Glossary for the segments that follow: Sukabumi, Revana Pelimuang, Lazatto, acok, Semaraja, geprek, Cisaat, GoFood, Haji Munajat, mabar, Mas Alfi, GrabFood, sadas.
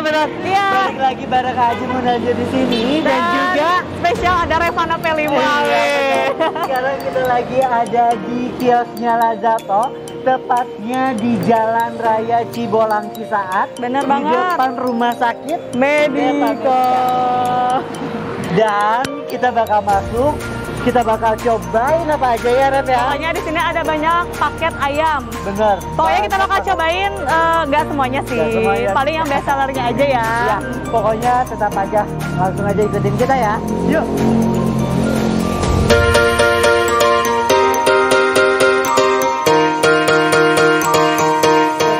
benar. Iya. Balik lagi bareng Haji Munajat di sini dan juga spesial ada Revana Pelimuang. Sekarang kita lagi ada di kiosnya Lazatto, tepatnya di Jalan Raya Cibolang Cisaat. Benar banget. Di depan rumah sakit Medika. Dan kita bakal masuk, kita bakal cobain apa aja ya Rep ya? Pokoknya di sini ada banyak paket ayam. Bener. Pokoknya kita bakal cobain, nggak semuanya sih, paling yang best sellernya aja ya. Ya. Pokoknya tetap aja, langsung aja ikutin kita ya. Yuk.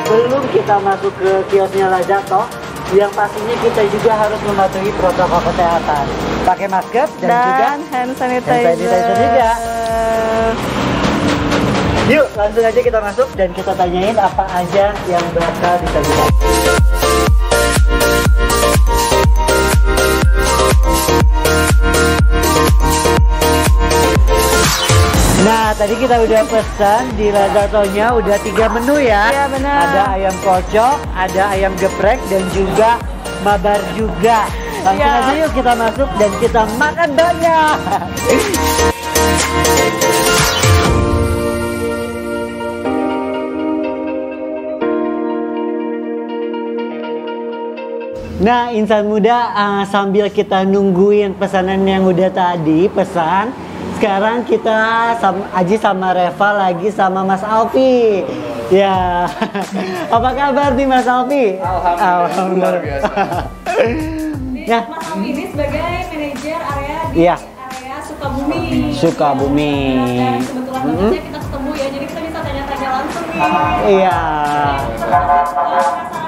Sebelum kita masuk ke kiosnya Lazatto, yang pastinya kita juga harus mematuhi protokol kesehatan, pakai masker dan juga hand sanitizer juga. Yuk langsung aja kita masuk dan kita tanyain apa aja yang bakal disajikan. Nah, tadi kita udah pesan di Lazatto-nya udah 3 menu ya. Iya, benar. Ada ayam kocok, ada ayam geprek, dan juga mabar juga. Langsung aja yuk kita masuk dan kita makan banyak. Nah, insan muda, sambil kita nungguin pesanan yang udah tadi pesan, sekarang kita Aji sama Reva lagi sama Mas Alfi. Ya, apa kabar nih Mas Alfi? Alhamdulillah, luar biasa. Nah, Mas Alfi ini sebagai manajer area di area Sukabumi. Dan kebetulan kita ketemu ya, jadi kita bisa tanya-tanya langsung nih. Iya.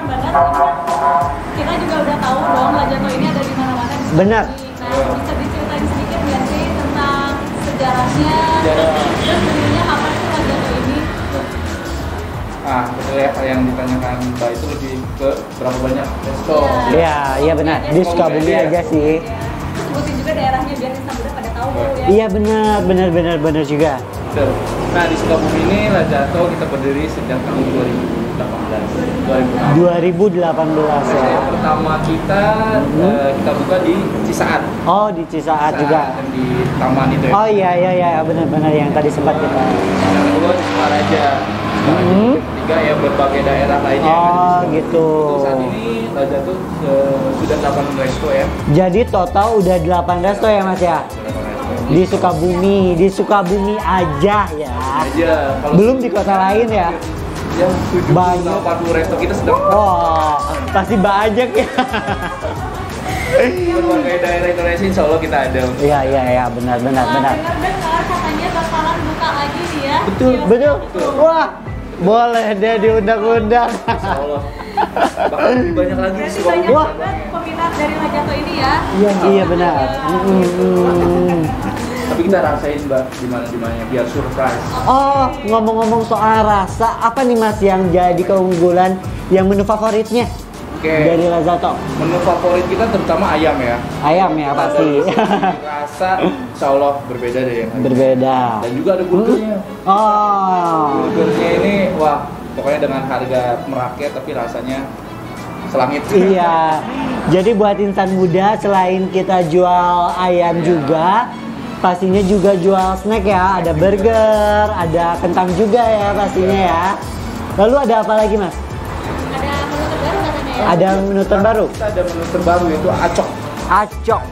Penasaran banget, kita juga udah tahu dong Lazatto ini ada di mana-mana. Benar. Nah, bisa diceritain sedikit nggak sih tentang sejarahnya, terus dulunya apa itu Lazatto ini? Ah, yang ditanyakan Mbak itu lebih ke berapa banyak resto. Iya, iya benar. Di Sukabumi aja sih. Terus sebutin juga daerahnya biar insan muda pada tahu ya. Iya benar, benar juga. Nah, di Sukabumi ini Lazatto kita berdiri sejak tahun 2018 ya. Pertama kita buka di Cisaat. Oh, di Cisaat juga. Dan di taman itu ya. Oh iya benar yang tadi sempat kita. Yang kedua di Semaraja. Ketiga ya berbagai daerah lainnya. Oh gitu. Saat ini Lazatto sudah 8 resto ya. Jadi total udah 8 resto ya Mas ya. Di Sukabumi, aja ya. Belum di kota lain ya. Yang 740 resto kita sedang. Oh, pasti banyak ya. Berbagai daerah Indonesia insya Allah kita ada. Iya iya benar. Katanya bakalan buka lagi nih ya. Betul. Wah, boleh deh diundang-undang. Insya Allah. Bakal lebih banyak lagi. Berarti banyak banget peminat dari Lazatto ini ya. Iya benar. Tapi kita rasain Mbak dimana biar surprise. Oh, ngomong-ngomong soal rasa, apa nih Mas yang jadi keunggulan, yang menu favoritnya dari Lazatto? Menu favorit kita terutama ayam ya. Ayam ya pasti. Rasa insya Allah berbeda deh yang berbeda. Dan juga ada burgernya. Oh. Burgernya ini wah pokoknya dengan harga merakyat tapi rasanya selangit. Iya. Jadi buat insan muda selain kita jual ayam juga, pastinya juga jual snack ya, ada burger, ada kentang juga ya pastinya ya. Lalu ada apa lagi Mas? Ada menu terbaru katanya ya? Ada menu terbaru? Kita ada menu terbaru yaitu acok.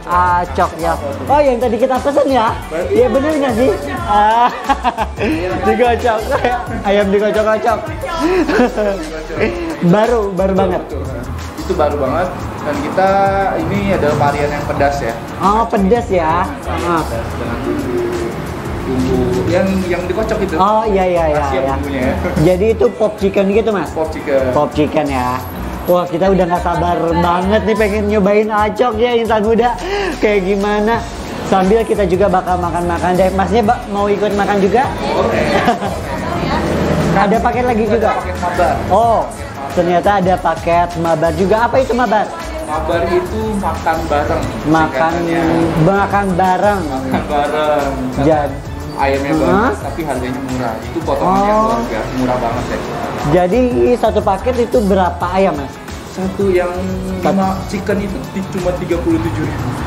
Acok ya. Oh yang tadi kita pesen ya? Iya bener nggak sih? Digocok, ayam digocok-gocok. Baru banget. Itu baru banget dan kita ini adalah varian yang pedas ya. Oh pedas ya. Pedas dengan bumbu yang dikocok itu. Oh iya. Jadi itu pop chicken gitu Mas? Pop chicken ya. Wah kita udah nggak sabar banget nih pengen nyobain acok ya insan muda kayak gimana. Sambil kita juga bakal makan-makan deh. Masnya mau ikut makan juga? Boleh. Ada paket lagi juga? Oh. Ternyata ada paket mabar juga. Apa itu mabar? Mabar itu makan bareng. Makan bareng. Jadi ayamnya bagus tapi harganya murah. Itu potongannya luar biasa, murah banget ya. Jadi satu paket itu berapa ayam Mas? satu yang sama chicken itu cuma 37.000.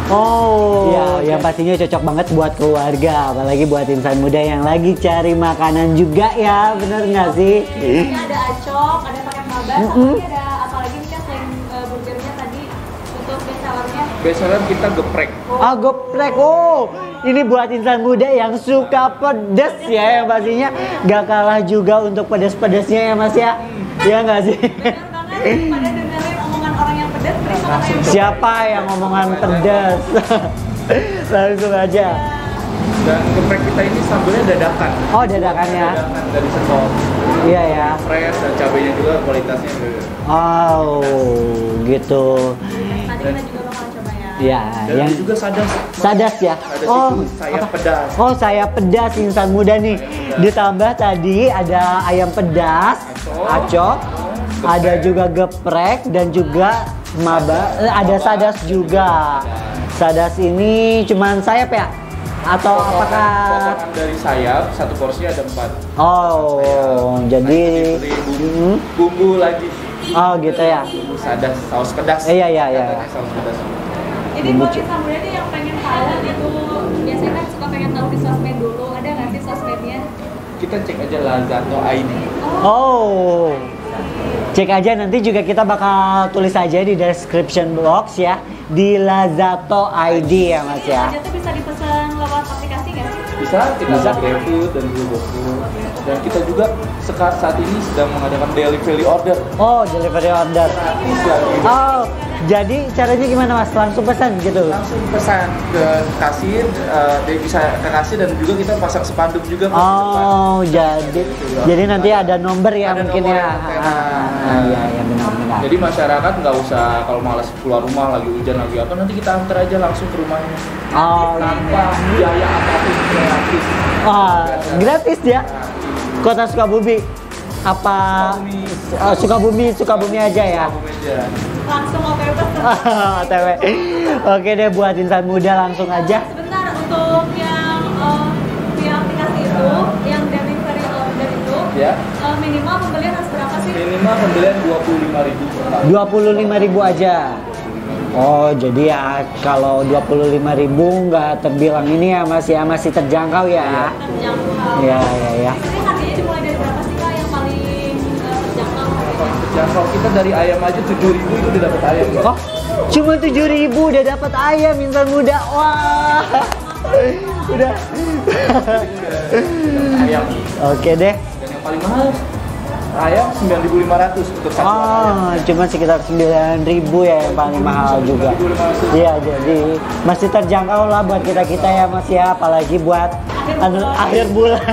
Oh, ya, yang pastinya cocok banget buat keluarga, apalagi buat insan muda yang lagi cari makanan juga ya, bener nggak sih? Ini ada acok, ada paket mabar, sama ada apa lagi nih kan selain burgernya tadi untuk best saladnya? Best salad kita geprek. Oh. Ah, geprek, oh! Ini buat insan muda yang suka pedes ya, yang pastinya gak kalah juga untuk pedes-pedesnya ya mas ya? Iya nggak sih? Bener banget, pada dengerin omongan orang yang pedes, siapa yang omongan pedas? Langsung aja. Dan geprek kita ini sambelnya dadakan. Oh, dadakan ya? Dadakan dari stok. Iya ya. Fresh dan cabenya juga kualitasnya juga. Oh, gitu. Tadi kita juga bakal coba ya. Iya. Dan yang juga sadas. Sadas ya? Sadas oh, saya pedas. Oh, saya pedas insan muda nih. Ditambah tadi ada ayam pedas, acok, ada juga geprek dan juga mabar, ada sadas juga. Sadas ini cuman sayap ya? Atau potongan, apakah potongan dari sayap, satu porsinya ada 4. Oh, jadi bumbu lagi. Oh, gitu ya. Bumbu sadas, saus pedas. Iya, iya, iya. Ini buat kita muda nih yang pengen tahu gitu. Biasanya kan suka pengen tahu di sosmed dulu, ada nggak sih sosmednya? Kita cek aja Lazatto ID. Oh. Cek aja, nanti juga kita bakal tulis aja di description box ya, di Lazatto ID ya mas ya. Lazatto bisa dipesan lewat aplikasi nggak? Bisa, kita bisa GrabFood dan GoFood. Dan kita juga saat ini sedang mengadakan delivery order. Oh, delivery order. Oh, jadi caranya gimana mas? Langsung pesan gitu? Langsung pesan ke kasir, dia bisa ke kasir dan juga kita pasang spanduk juga. Oh, jadi nanti ada nomor ya mungkin ya. Ah, iya, iya, benar-benar. Jadi masyarakat nggak usah kalau malas keluar rumah lagi hujan lagi apa, nanti kita antar aja langsung ke rumahnya. Oh, tanpa biaya apapun, gratis. Oh, gratis ya? Kota Sukabumi apa? Sukabumi aja ya. Langsung OTW. OTW. Oke deh buat insan muda langsung aja. Sebentar untuk yang di aplikasi itu, yang delivery order itu, minimal pembelian harus berapa sih? Minimal pembelian 25.000. 25.000 aja. Oh, jadi ya kalau 25.000 nggak terbilang ini ya mas ya, masih terjangkau ya. Terjangkau. Iya, iya, iya. Ini harganya dimulai dari berapa sih kak yang paling terjangkau? Terjangkau kita dari ayam aja 7.000 itu udah dapat ayam. Oh, cuma 7.000 udah dapat ayam insan muda. Wah. Udah. Ayam. Oke deh. Dan yang paling mahal ayam 9.500 untuk satu ayam. Cuma sekitar 9.000 ya yang paling mahal juga. Iya, jadi masih terjangkau lah buat kita-kita ya mas ya, apalagi buat akhir bulan.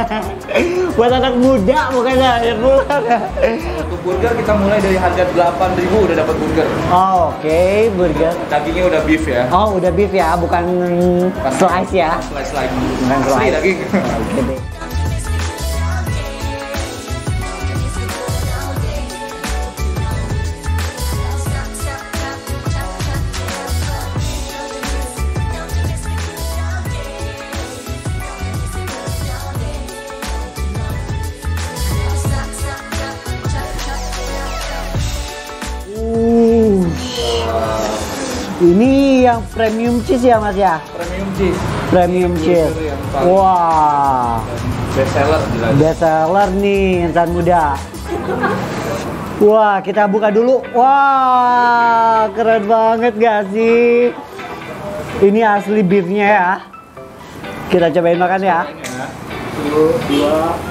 Buat anak muda bukannya akhir bulan. Untuk burger kita mulai dari harga 8.000 udah dapat burger. Oh, oke, burger. Dagingnya udah beef ya. Oh, udah beef ya, bukan slice ya. Slice lagi. Bukan slice daging. Oke. Ini yang premium cheese ya mas ya? Premium cheese. Premium cheese. Wah. Best seller jelas. Best seller nih insan muda. Wah, kita buka dulu. Wah, keren banget gak sih? Ini asli beefnya ya. Kita cobain makan ya. 1, 2.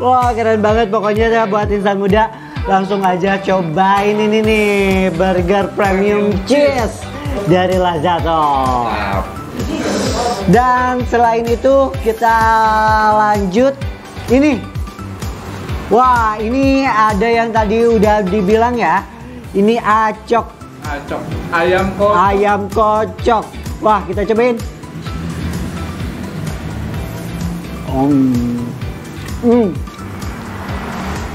Wah, keren banget pokoknya ya buat insan muda. Langsung aja cobain ini nih, burger premium cheese dari Lazatto. Dan selain itu kita lanjut ini. Wah, ini ada yang tadi udah dibilang ya. Ini acok. Acok. Ayam kocok. Ayam kocok. Wah, kita cobain.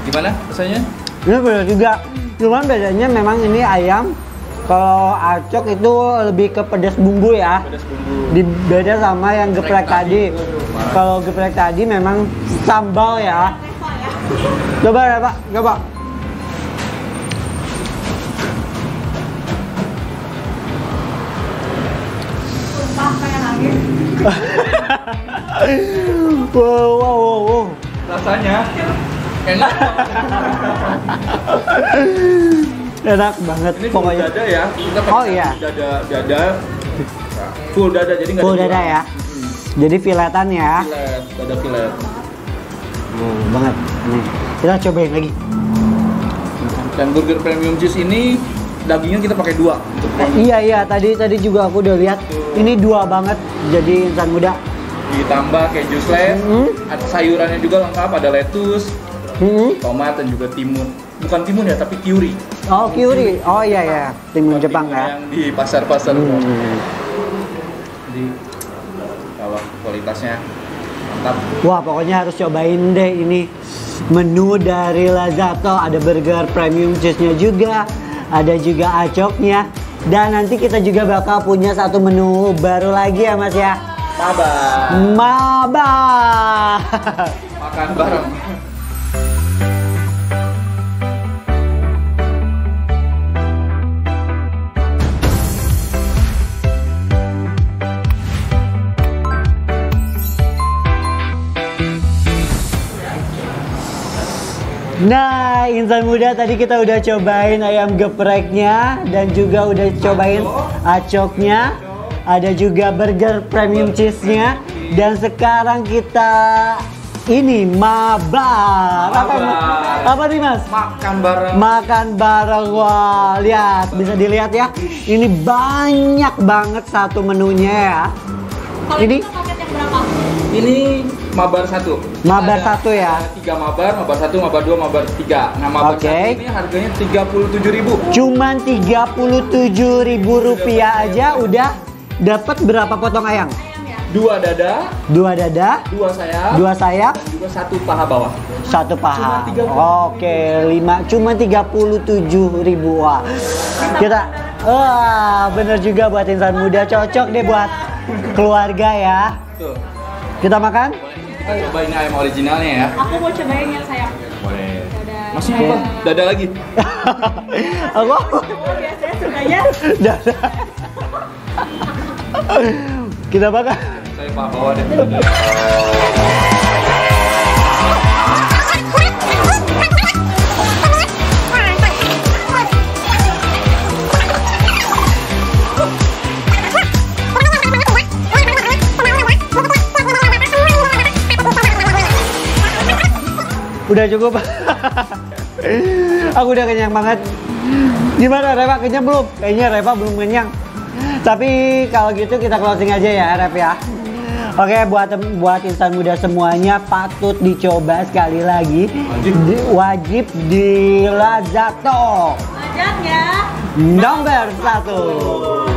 Gimana rasanya? Ini bener juga, cuman bedanya memang ini ayam Kalau acok itu lebih ke pedas bumbu ya. Pedas bumbu. Beda sama yang geprek tadi. Kalau geprek tadi memang sambal ya. Coba ya Pak, coba. Sumpah kayak lagi. Wow, wow, wow. Rasanya enak. Enak banget ini pokoknya. Dada ya. Kita pakai dada. Full dada jadi enggak ada. Full dada ya. Hmm. Jadi filetan ya. Filet, dada filet. Banget. Nih, kita cobain lagi. Dan burger premium cheese ini dagingnya kita pakai dua. Iya, tadi juga aku udah lihat. Tuh. Ini dua banget jadi insan muda. Ditambah kayak jus les, ada sayurannya juga lengkap, ada lettuce, tomat dan juga timun. Bukan timun ya, tapi kiuri. Oh, kiuri. Oh iya ya, timun Jepang ya. Yang di pasar-pasar. Jadi kalau kualitasnya mantap. Wah, pokoknya harus cobain deh ini menu dari Lazatto. Ada burger premium cheese-nya juga, ada juga acoknya. Dan nanti kita juga bakal punya satu menu baru lagi ya, Mas ya. Mabar. Makan bareng. Nah, insan muda, tadi kita udah cobain ayam gepreknya dan juga udah cobain acoknya. Ada juga burger premium cheese-nya. Dan sekarang kita ini mabar. Apa nih Mas? Makan bareng. Makan bareng. Wah, lihat, bisa dilihat ya. Ini banyak banget satu menunya ya. Ini ini mabar satu. Mabar satu ya. Tiga mabar, mabar satu, mabar dua, mabar tiga. Nah, mabar satu ini harganya 37.000. Cuman 37.000 rupiah aja udah dapat berapa potong ayam? Dua dada. Dua dada. Dua sayap. Dua sayap. Dan juga satu paha bawah. Satu paha. Oke, lima. Cuma 37.000. Wah. Kita, wah, bener juga buat insan muda, cocok deh buat keluarga ya. Tuh. Kita makan? Kita cobain ayam originalnya ya. Aku mau cobain yang sayap. Boleh. Masih apa? Dada lagi. Aku biasanya sukanya dada. Kita bakal. Saya pak bawa deh. Udah cukup. Aku udah kenyang banget. Gimana Reva, kenyang belum? Kayaknya Reva belum kenyang. Tapi kalau gitu kita closing aja ya Rep ya. Oke, buat insan muda semuanya patut dicoba sekali lagi. Wajib di Lazatto. Nomor 1.